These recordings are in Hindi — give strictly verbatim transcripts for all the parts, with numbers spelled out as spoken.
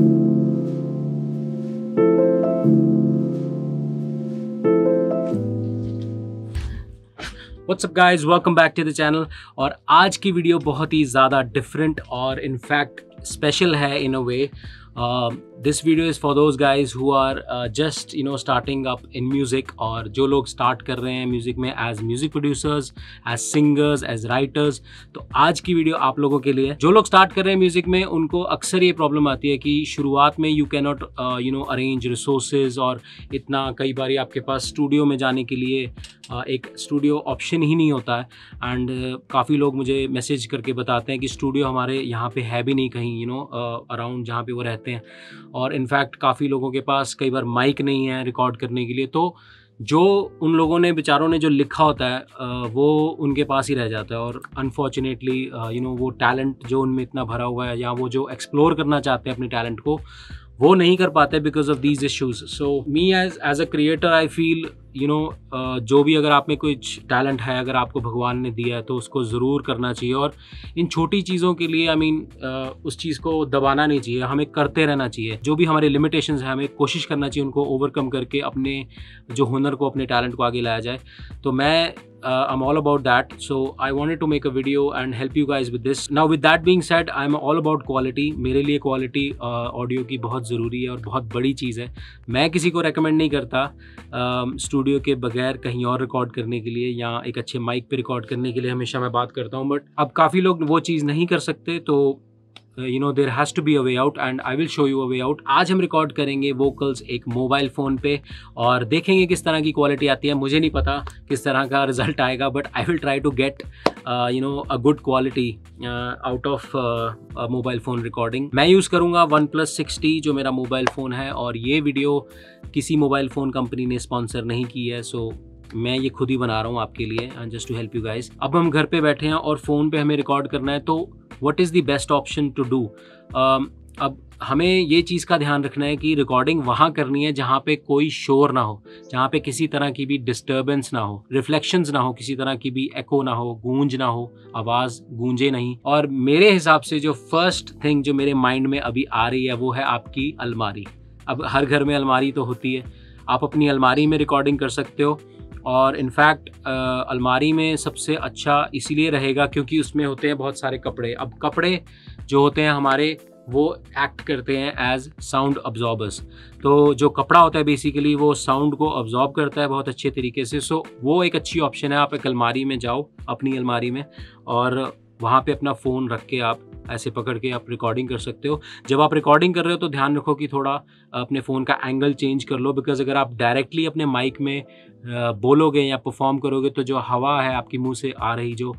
WhatsApp guys, welcome back to the channel. और आज की वीडियो बहुत ही ज़्यादा डिफरेंट और इनफैक्ट स्पेशल है in a way. This video is for those guys who are just you know starting up in music, और जो लोग स्टार्ट कर रहे हैं म्यूज़िक में as music producers, as singers, as writers. तो आज की वीडियो आप लोगों के लिए। जो लोग स्टार्ट कर रहे हैं म्यूज़िक में उनको अक्सर ये प्रॉब्लम आती है कि शुरुआत में you can not you know arrange resources, और इतना कई बार आपके पास स्टूडियो में जाने के लिए uh, एक स्टूडियो ऑप्शन ही नहीं होता है। एंड uh, काफ़ी लोग मुझे मैसेज करके बताते हैं कि स्टूडियो हमारे यहाँ पर है भी नहीं कहीं, यू नो अराउंड जहाँ पर वो रहते हैं। और इनफैक्ट काफ़ी लोगों के पास कई बार माइक नहीं है रिकॉर्ड करने के लिए, तो जो उन लोगों ने बेचारों ने जो लिखा होता है वो उनके पास ही रह जाता है। और अनफॉर्चुनेटली यू नो वो टैलेंट जो उनमें इतना भरा हुआ है, या वो जो एक्सप्लोर करना चाहते हैं अपने टैलेंट को, वो नहीं कर पाते because of these issues. So me as as a creator I feel you you know know, uh, जो भी अगर आप में कुछ टैलेंट है, अगर आपको भगवान ने दिया है तो उसको ज़रूर करना चाहिए। और इन छोटी चीज़ों के लिए I I mean mean, uh, उस चीज़ को दबाना नहीं चाहिए, हमें करते रहना चाहिए। जो भी हमारे लिमिटेशंस हैं हमें कोशिश करना चाहिए उनको ओवरकम करके अपने जो हुनर को, अपने टैलेंट को आगे लाया जाए। तो मैं I am all about that, so I wanted to make a video and help you guys with this. Now with that being said, I am all about quality. मेरे लिए क्वालिटी ऑडियो uh, की बहुत ज़रूरी है और बहुत बड़ी चीज़ है। मैं किसी को रेकमेंड नहीं करता स्टूडियो uh, के बगैर कहीं और रिकॉर्ड करने के लिए, या एक अच्छे माइक पे रिकॉर्ड करने के लिए हमेशा मैं बात करता हूँ। बट अब काफ़ी लोग वो चीज़ नहीं कर सकते, तो you know there has to be a way out, and I will show you a way out. आज हम रिकॉर्ड करेंगे वोकल्स एक मोबाइल फ़ोन पे, और देखेंगे किस तरह की क्वालिटी आती है। मुझे नहीं पता किस तरह का रिजल्ट आएगा, but I will try to get you know a good quality out of mobile phone recording. मैं यूज़ करूँगा वन प्लस सिक्स टी, जो मेरा मोबाइल फ़ोन है, और ये वीडियो किसी मोबाइल फ़ोन कंपनी ने स्पॉन्सर नहीं की है। सो so, मैं ये खुद ही बना रहा हूँ आपके लिए, and just to help you guys. अब हम घर पे बैठे हैं और फ़ोन पे हमें रिकॉर्ड करना है, तो what is the best option to do. अब हमें ये चीज़ का ध्यान रखना है कि रिकॉर्डिंग वहाँ करनी है जहाँ पे कोई शोर ना हो, जहाँ पे किसी तरह की भी डिस्टर्बेंस ना हो, रिफ्लेक्शंस ना हो, किसी तरह की भी एको ना हो, गूंज ना हो, आवाज़ गूंजे नहीं। और मेरे हिसाब से जो फर्स्ट थिंग जो मेरे माइंड में अभी आ रही है वो है आपकी अलमारी। अब हर घर में अलमारी तो होती है, आप अपनी अलमारी में रिकॉर्डिंग कर सकते हो। और इनफैक्ट अलमारी में सबसे अच्छा इसीलिए रहेगा क्योंकि उसमें होते हैं बहुत सारे कपड़े। अब कपड़े जो होते हैं हमारे, वो एक्ट करते हैं एज साउंड अब्जॉर्बर्स। तो जो कपड़ा होता है बेसिकली वो साउंड को अब्जॉर्ब करता है बहुत अच्छे तरीके से। सो वो एक अच्छी ऑप्शन है। आप एक अलमारी में जाओ, अपनी अलमारी में, और वहाँ पे अपना फ़ोन रख के आप ऐसे पकड़ के आप रिकॉर्डिंग कर सकते हो। जब आप रिकॉर्डिंग कर रहे हो तो ध्यान रखो कि थोड़ा अपने फ़ोन का एंगल चेंज कर लो, बिकॉज़ अगर आप डायरेक्टली अपने माइक में बोलोगे या परफॉर्म करोगे तो जो हवा है आपके मुंह से आ रही, जो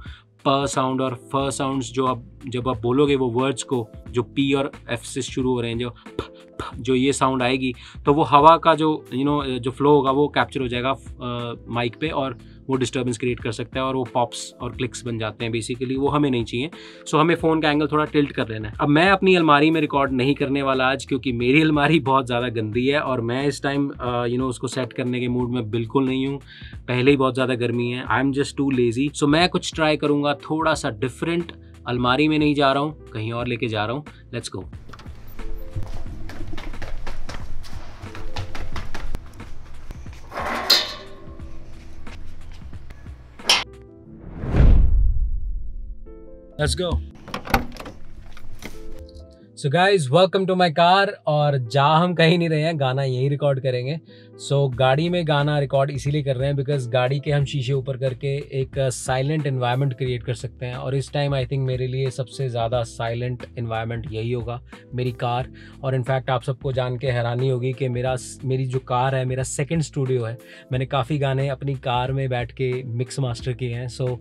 प साउंड और फ साउंड्स, जो आप जब आप बोलोगे वो वर्ड्स को, जो पी और एफ से शुरू हो रहे हैं, जो प, प, जो ये साउंड आएगी, तो वो हवा का जो यू you नो know, जो फ्लो होगा वो कैप्चर हो जाएगा माइक पे, और वो डिस्टर्बेंस क्रिएट कर सकता है, और वो पॉप्स और क्लिक्स बन जाते हैं बेसिकली। वो हमें नहीं चाहिए। सो हमें फ़ोन का एंगल थोड़ा टिल्ट कर लेना है। अब मैं अपनी अलमारी में रिकॉर्ड नहीं करने वाला आज, क्योंकि मेरी अलमारी बहुत ज़्यादा गंदी है और मैं इस टाइम यू नो उसको सेट करने के मूड में बिल्कुल नहीं हूँ। पहले ही बहुत ज़्यादा गर्मी है, I am just too lazy. So मैं कुछ ट्राई करूँगा थोड़ा सा डिफरेंट। अलमारी में नहीं जा रहा हूँ, कहीं और लेके जा रहा हूँ। Let's go. Let's go. So guys, welcome to my car। और जहाँ हम कहीं नहीं रहे हैं, गाना यहीं रिकॉर्ड करेंगे। सो so, गाड़ी में गाना रिकॉर्ड इसीलिए कर रहे हैं बिकॉज गाड़ी के हम शीशे ऊपर करके एक साइलेंट इन्वायरमेंट क्रिएट कर सकते हैं। और इस टाइम आई थिंक मेरे लिए सबसे ज़्यादा साइलेंट इन्वायरमेंट यही होगा, मेरी कार। और इनफैक्ट आप सबको जान के हैरानी होगी कि मेरा मेरी जो कार है, मेरा सेकेंड स्टूडियो है। मैंने काफ़ी गाने अपनी कार में बैठ के मिक्स मास्टर किए हैं। सो so,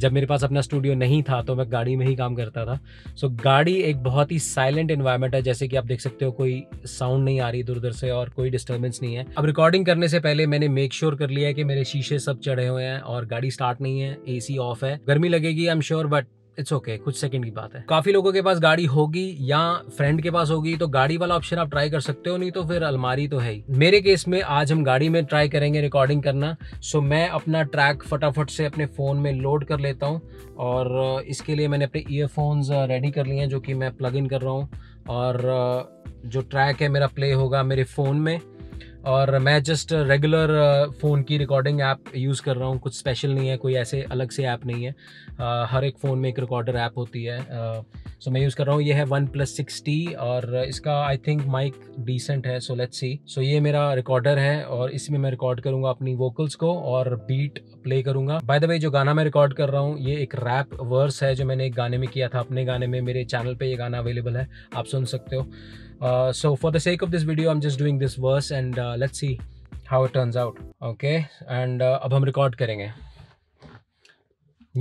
जब मेरे पास अपना स्टूडियो नहीं था तो मैं गाड़ी में ही काम करता था। सो so, गाड़ी एक बहुत ही साइलेंट इन्वायरमेंट है, जैसे कि आप देख सकते हो कोई साउंड नहीं आ रही दूर दूर से और कोई डिस्टर्बेंस नहीं है। अब रिकॉर्डिंग करने से पहले मैंने मेक श्योर कर लिया है कि मेरे शीशे सब चढ़े हुए हैं और गाड़ी स्टार्ट नहीं है, एसी ऑफ है। गर्मी लगेगी I am sure, but it's okay, कुछ सेकंड की बात है। काफ़ी लोगों के पास गाड़ी होगी या फ्रेंड के पास होगी, तो गाड़ी वाला ऑप्शन आप ट्राई कर सकते हो, नहीं तो फिर अलमारी तो है ही। मेरे केस में आज हम गाड़ी में ट्राई करेंगे रिकॉर्डिंग करना। सो मैं अपना ट्रैक फटाफट से अपने फ़ोन में लोड कर लेता हूँ, और इसके लिए मैंने अपने ईयरफोन्स रेडी कर लिए हैं जो कि मैं प्लग इन कर रहा हूँ। और जो ट्रैक है मेरा प्ले होगा मेरे फ़ोन में। और मैं जस्ट रेगुलर फ़ोन की रिकॉर्डिंग ऐप यूज़ कर रहा हूँ, कुछ स्पेशल नहीं है, कोई ऐसे अलग से ऐप नहीं है। आ, हर एक फ़ोन में एक रिकॉर्डर ऐप होती है, आ, सो मैं यूज़ कर रहा हूँ। ये है वन प्लस सिक्स टी और इसका आई थिंक माइक डिसेंट है, सो लेट्स सी। सो ये मेरा रिकॉर्डर है और इसमें मैं रिकॉर्ड करूँगा अपनी वोकल्स को और बीट प्ले करूँगा। बाय द वे, जो गाना मैं रिकॉर्ड कर रहा हूँ ये एक रैप वर्स है जो मैंने एक गाने में किया था, अपने गाने में। मेरे चैनल पर ये गाना अवेलेबल है, आप सुन सकते हो। Uh, so for the sake of this video, I'm just doing this verse and uh, let's see how it turns out. Okay, and uh, अब हम record करेंगे।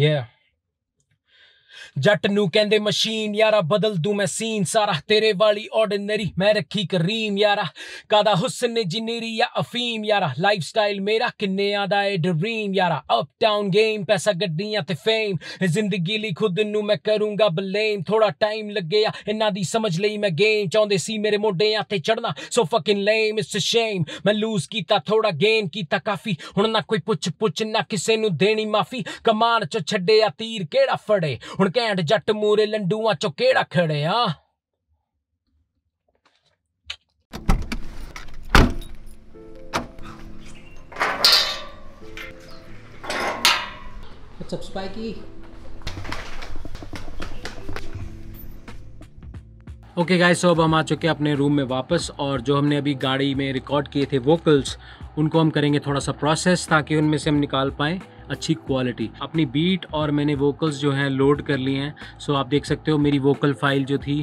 Yeah. जट नू कहंदे मशीन यारा, बदल दूं मैं सीन सारा, तेरे वाली ऑर्डिनरी मैं रखी करीम यारा, कादा हुस्न जिनेरी या अफीम यारा, लाइफस्टाइल मेरा किन्ने आदा ए ड्रीम यारा, अप डाउन गेम पैसा गड्डियां ते फेम, जिंदगी ली खुद नू मैं करूंगा ब्लेम, थोड़ा टाइम लगे या इन्ना दी समझ लई मैं गेम, चाहुंदे सी मेरे मोढेयां ते चढ़ना so fucking lame, it's a shame मैं लूज कीता थोड़ा गेन कीता काफी, हुण ना कोई पुछ पुछ ना किसे नू देनी माफी, कमान चो छड्डे आ तीर केड़ा फड़े, हुण कैंट जट मूरे लंडूआ चो केड़ा खड़े। हां सब्सक्राइब की। ओके गाइस, सो अब हम आ चुके हैं अपने रूम में वापस, और जो हमने अभी गाड़ी में रिकॉर्ड किए थे वोकल्स, उनको हम करेंगे थोड़ा सा प्रोसेस ताकि उनमें से हम निकाल पाएँ अच्छी क्वालिटी। अपनी बीट और मैंने वोकल्स जो हैं लोड कर लिए हैं। सो आप देख सकते हो मेरी वोकल फाइल जो थी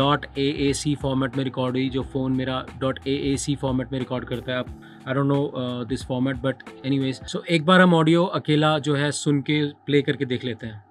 dot A A C format में रिकॉर्ड हुई, जो फ़ोन मेरा dot A A C format में रिकॉर्ड करता है। अब I don't know this format, but anyways. So एक बार हम ऑडियो अकेला जो है सुन के प्ले करके देख लेते हैं।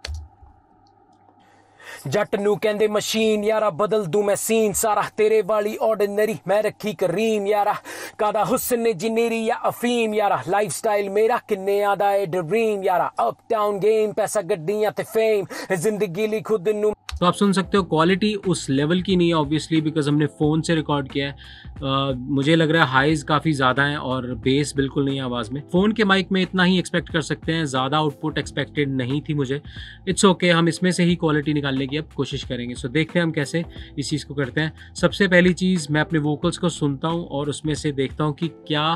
जट नू कहंदे मशीन यारा, बदल दूं मैं सीन सारा, तेरे वाली ऑर्डिनरी मैं रखी करीम यारा, कादा हुस्न जिनेरी या अफीम यारा, लाइफस्टाइल मेरा किन्ने आदा ए ड्रीम यारा, अप डाउन गेम पैसा गड्डियां ते फेम, जिंदगी ली खुद नू। तो आप सुन सकते हो क्वालिटी उस लेवल की नहीं है ऑब्वियसली, बिकॉज हमने फ़ोन से रिकॉर्ड किया है। uh, मुझे लग रहा है हाइज़ काफ़ी ज़्यादा हैं और बेस बिल्कुल नहीं है आवाज़ में। फ़ोन के माइक में इतना ही एक्सपेक्ट कर सकते हैं, ज़्यादा आउटपुट एक्सपेक्टेड नहीं थी मुझे। इट्स ओके okay, हम इसमें से ही क्वालिटी निकालने की अब कोशिश करेंगे। सो so, देखते हैं हम कैसे इस चीज़ को करते हैं। सबसे पहली चीज़, मैं अपने वोकल्स को सुनता हूँ और उसमें से देखता हूँ कि क्या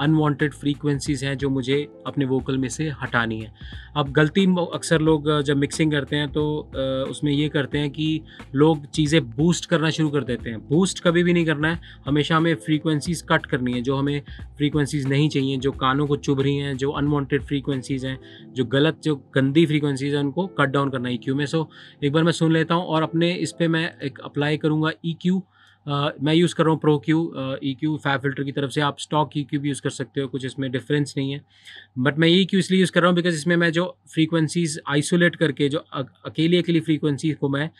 अनवांटेड फ्रीक्वेंसीज़ हैं जो मुझे अपने वोकल में से हटानी है। अब गलती अक्सर लोग जब मिक्सिंग करते हैं तो उसमें ये करते हैं कि लोग चीज़ें बूस्ट करना शुरू कर देते हैं। बूस्ट कभी भी नहीं करना है, हमेशा हमें फ्रीक्वेंसीज़ कट करनी है, जो हमें फ्रीक्वेंसीज़ नहीं चाहिए, जो कानों को चुभ रही हैं, जो अनवांटेड फ्रीक्वेंसीज़ हैं, जो गलत जो गंदी फ्रीक्वेंसीज़ हैं, उनको कट डाउन करना है ई क्यू में। सो एक बार मैं सुन लेता हूँ और अपने इस पर मैं एक अप्लाई करूँगा ई क्यू। Uh, मैं यूज़ कर रहा हूँ pro Q E Q FabFilter की तरफ से। आप स्टॉक ई क्यू भी यूज़ कर सकते हो, कुछ इसमें डिफरेंस नहीं है। बट मैं ई क्यू इसलिए यूज़ कर रहा हूँ बिकॉज इसमें मैं जो फ्रीक्वेंसीज़ आइसोलेट करके, जो अकेली अकेली फ्रीक्वेंसी को मैं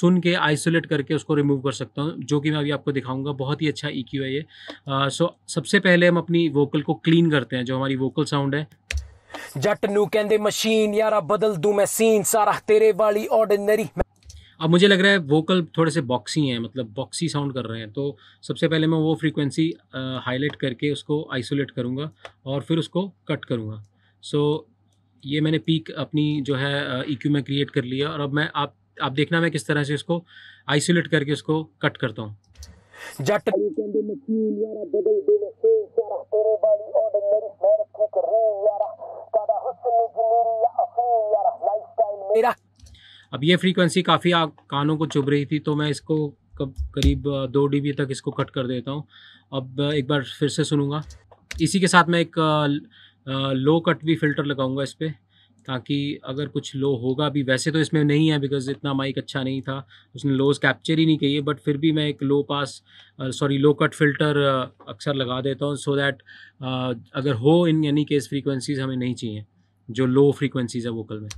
सुन के आइसोलेट करके उसको रिमूव कर सकता हूँ, जो कि मैं अभी आपको दिखाऊंगा। बहुत ही अच्छा ई क्यू है ये। uh, सो सबसे पहले हम अपनी वोकल को क्लीन करते हैं, जो हमारी वोकल साउंड है। जट नू कहंदे मशीन यारा, बदल दूं मैं सीन सारा, तेरे वाली ऑर्डिनरी। अब मुझे लग रहा है वोकल थोड़े से बॉक्सी हैं, मतलब बॉक्सी साउंड कर रहे हैं। तो सबसे पहले मैं वो फ्रीक्वेंसी हाईलाइट करके उसको आइसोलेट करूँगा और फिर उसको कट करूँगा। सो so, ये मैंने पीक अपनी जो है ई क्यू में क्रिएट कर लिया, और अब मैं आप आप देखना मैं किस तरह से इसको आइसोलेट करके उसको कट करता हूँ। जट अब ये फ्रीक्वेंसी काफ़ी आप कानों को चुभ रही थी, तो मैं इसको कब करीब दो डीबी तक इसको कट कर देता हूँ। अब एक बार फिर से सुनूंगा। इसी के साथ मैं एक लो कट भी फ़िल्टर लगाऊंगा इस पर, ताकि अगर कुछ लो होगा भी, वैसे तो इसमें नहीं है बिकॉज इतना माइक अच्छा नहीं था, उसने लोज कैप्चर ही नहीं किए, बट फिर भी मैं एक low pass sorry low cut filter अक्सर लगा देता हूँ, सो दैट अगर हो इन एनी केस फ्रीक्वेंसीज़ हमें नहीं चाहिए, जो लो फ्रीक्वेंसीज़ है वोकल में।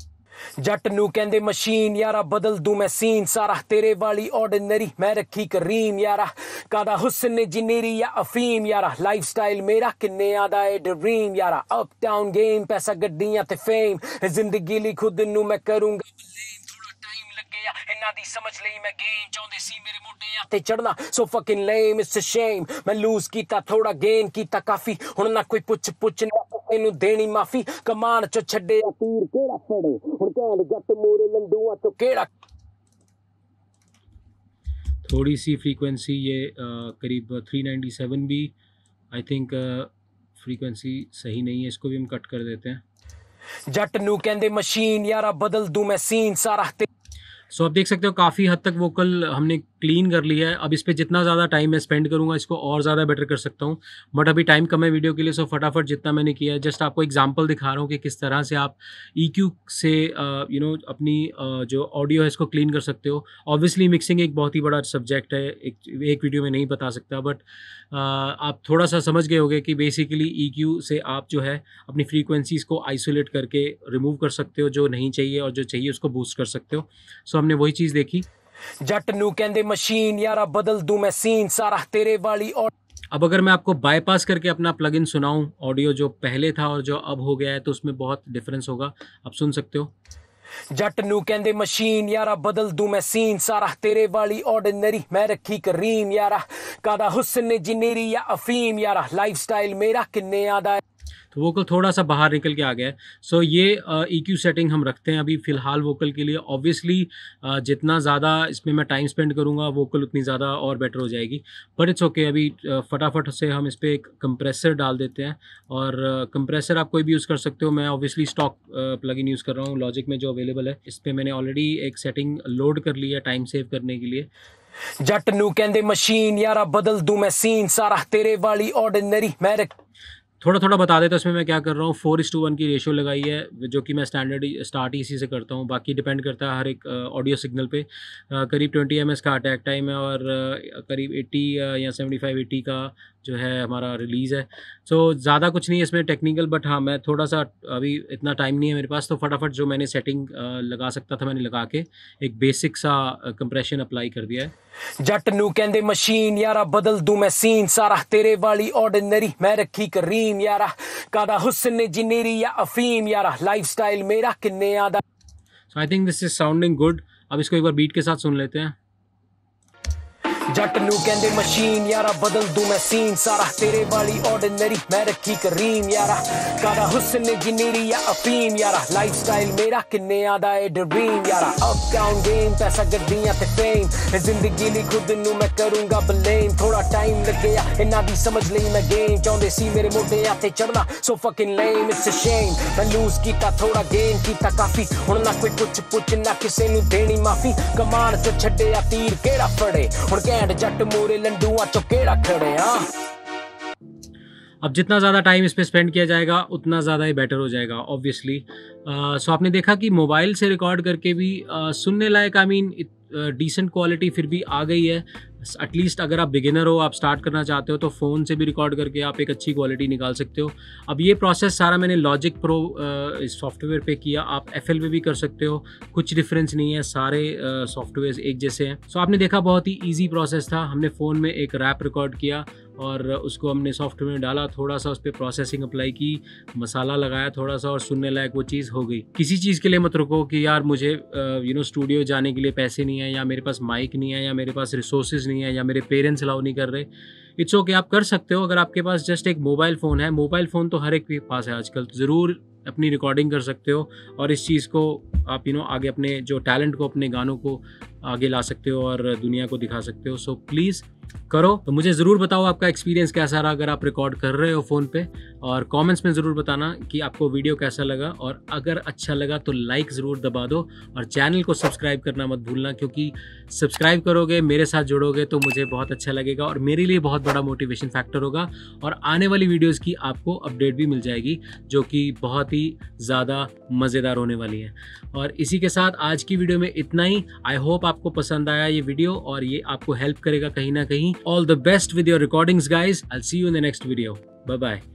जट नू कहंदे मशीन यारा, बदल दूं मैं सीन सारा, तेरे वाली ऑर्डिनरी मैं रखी करीम यारा, कादा हुस्न जिनेरी या अफीम यारा, लाइफस्टाइल मेरा किन्ने आदा ए ड्रीम यारा, अप डाउन गेम पैसा गड्डियां ते फेम, जिंदगी ली खुद नू मैं करूंगा ब्लेम, थोड़ा टाइम लगे या इन्ना दी समझ लई मैं गेम, चाहुंदे सी मेरे मोढेयां ते चढ़ना so fucking lame, it's a shame मैं लूज कीता थोड़ा गेन कीता काफी, हुण ना कोई पुछ पुछ तेनू देनी माफी, कमान चो छड्डे आ तीर केड़ा फड़े, हुण कैंड जट मोरे लंडूआ तो केड़ा। थोड़ी सी फ्रीक्वेंसी ये आ, करीब थ्री नाइन्टी सेवन भी आई थिंक फ्रीक्वेंसी सही नहीं है, इसको भी हम कट कर देते हैं। जट नू कहंदे मशीन यारा बदल दूं मैं सीन सारा। सो so, आप देख सकते हो काफ़ी हद तक वोकल हमने क्लीन कर लिया है। अब इस पर जितना ज़्यादा टाइम मैं स्पेंड करूँगा इसको और ज़्यादा बेटर कर सकता हूँ, बट अभी टाइम कम है वीडियो के लिए। सो फटाफट जितना मैंने किया है, जस्ट आपको एग्जांपल दिखा रहा हूँ कि किस तरह से आप ईक्यू से यू नो अपनी uh, जो ऑडियो है इसको क्लीन कर सकते हो। ऑब्वियसली मिक्सिंग एक बहुत ही बड़ा सब्जेक्ट है, एक, एक वीडियो में नहीं बता सकता, बट uh, आप थोड़ा सा समझ गए होगे कि बेसिकली ईक्यू से आप जो है अपनी फ्रीक्वेंसीज़ को आइसोलेट करके रिमूव कर सकते हो जो नहीं चाहिए, और जो चाहिए उसको बूस्ट कर सकते हो। सो हमने वही चीज़ देखी। जट नू कहंदे मशीन यारा बदल दूं मैं सीन सारा तेरे वाली। और अब अगर मैं आपको बाईपास करके अपना प्लगइन सुनाऊं, ऑडियो जो पहले था और जो अब हो गया है, तो उसमें बहुत डिफरेंस होगा, आप सुन सकते हो। जट नू कहंदे मशीन यारा बदल दूं मैं सीन सारा तेरे वाली ऑर्डिनरी मैं रखी करीम यारा कादा हुस्न जिनेरी या अफीम यारा लाइफस्टाइल मेरा किन्ने आदा। तो वोकल थोड़ा सा बाहर निकल के आ गया है। सो so, ये ईक्यू uh, सेटिंग हम रखते हैं अभी फ़िलहाल वोकल के लिए। ऑब्वियसली uh, जितना ज़्यादा इसमें मैं टाइम स्पेंड करूँगा वोकल उतनी ज़्यादा और बेटर हो जाएगी, बट इट्स ओके। अभी uh, फटाफट से हम इस पर एक कंप्रेसर डाल देते हैं, और कंप्रेसर uh, आप कोई भी यूज़ कर सकते हो। मैं ऑब्वियसली स्टॉक प्लगइन यूज़ कर रहा हूँ लॉजिक में जो अवेलेबल है। इस पर मैंने ऑलरेडी एक सेटिंग लोड कर ली है टाइम सेव करने के लिए। जट नू कहंदे मशीन यारा बदल दूं मैं सीन सारा तेरे वाली ऑर्डिनरी मैं। थोड़ा थोड़ा बता देता हूँ इसमें मैं क्या कर रहा हूँ। फोर इस टू वन की रेशियो लगाई है, जो कि मैं स्टैंडर्ड स्टार्ट इसी से करता हूँ, बाकी डिपेंड करता है हर एक ऑडियो सिग्नल पे। करीब ट्वेंटी एम एस का अटैक टाइम है, और करीब एट्टी या सेवेंटी फाइव एट्टी का जो है हमारा रिलीज़ है। सो so, ज़्यादा कुछ नहीं है इसमें टेक्निकल, बट हाँ मैं थोड़ा सा अभी इतना टाइम नहीं है मेरे पास, तो फटाफट जो मैंने सेटिंग लगा सकता था मैंने लगा के एक बेसिक सा कंप्रेशन अप्लाई कर दिया है। जट नू कहंदे मशीन यारा बदल दूं मैं सीन सारा तेरे वाली ऑर्डिनरी मैं रखी करीम यारा कादा हुस्न जिनेरी या अफीम यारा लाइफस्टाइल मेरा किन्ने आदा। So I think this is sounding good. अब इसको एक बार बीट के साथ सुन लेते हैं। जट नू कहंदे मशीन यारा बदल दूं मैं सीन सारा तेरे वाली ऑर्डिनरी मैं रखी करीम यारा कादा हुस्न जिनेरी या अफीम यारा लाइफस्टाइल मेरा किन्ने आदा ए ड्रीम यारा। अप डाउन गेम पैसा गड्डियां ते फेम जिंदगी नी खुद नू मैं करूंगा ब्लेम। थोड़ा टाइम लगेया इन्ना दी समझ लई मैं गेम। चाहुंदे सी मेरे मोढियां ते चढ़ना so fucking lame it's a shame. मैं लूज कीता थोड़ा गेम कीता काफी, हुण ना कोई कुछ पुछ ना किसे नू देनी माफी। कमान च छड्डेया तीर केड़ा फड़े हुण जट मोरे लंडूआ चौकेड़ा खड़े। अब जितना ज़्यादा टाइम इस पर स्पेंड किया जाएगा उतना ज़्यादा ही बेटर हो जाएगा ऑब्वियसली। सो आपने देखा कि मोबाइल से रिकॉर्ड करके भी uh, सुनने लायक आई मीन डिसेंट क्वालिटी फिर भी आ गई है। एटलीस्ट अगर आप बिगिनर हो, आप स्टार्ट करना चाहते हो, तो फ़ोन से भी रिकॉर्ड करके आप एक अच्छी क्वालिटी निकाल सकते हो। अब ये प्रोसेस सारा मैंने लॉजिक प्रो इस सॉफ्टवेयर पे किया, आप एफएल पे भी कर सकते हो, कुछ डिफरेंस नहीं है, सारे सॉफ्टवेयर एक जैसे हैं। सो आपने देखा बहुत ही ईजी प्रोसेस था। हमने फ़ोन में एक रैप रिकॉर्ड किया और उसको हमने सॉफ्टवेयर में डाला, थोड़ा सा उस पर प्रोसेसिंग अप्लाई की, मसाला लगाया थोड़ा सा, और सुनने लायक वो चीज़ हो गई। किसी चीज़ के लिए मत रुको कि यार मुझे यू नो स्टूडियो जाने के लिए पैसे नहीं है, या मेरे पास माइक नहीं है, या मेरे पास रिसोर्सेज नहीं है, या मेरे पेरेंट्स अलाउ नहीं कर रहे। इट्स ओके, आप कर सकते हो। अगर आपके पास जस्ट एक मोबाइल फ़ोन है, मोबाइल फ़ोन तो हर एक के पास है आजकल, तो ज़रूर अपनी रिकॉर्डिंग कर सकते हो, और इस चीज़ को आप यू नो आगे अपने जो टैलेंट को, अपने गानों को आगे ला सकते हो और दुनिया को दिखा सकते हो। सो प्लीज़ करो। तो मुझे ज़रूर बताओ आपका एक्सपीरियंस कैसा रहा अगर आप रिकॉर्ड कर रहे हो फ़ोन पे, और कमेंट्स में ज़रूर बताना कि आपको वीडियो कैसा लगा, और अगर अच्छा लगा तो लाइक ज़रूर दबा दो, और चैनल को सब्सक्राइब करना मत भूलना, क्योंकि सब्सक्राइब करोगे, मेरे साथ जुड़ोगे तो मुझे बहुत अच्छा लगेगा और मेरे लिए बहुत बड़ा मोटिवेशन फैक्टर होगा, और आने वाली वीडियोज़ की आपको अपडेट भी मिल जाएगी जो कि बहुत ही ज़्यादा मज़ेदार होने वाली है। और इसी के साथ आज की वीडियो में इतना ही। आई होप आपको पसंद आया ये वीडियो और ये आपको हेल्प करेगा कहीं ना कहीं। All the best with your recordings, guys. I'll see you in the next video. Bye-bye.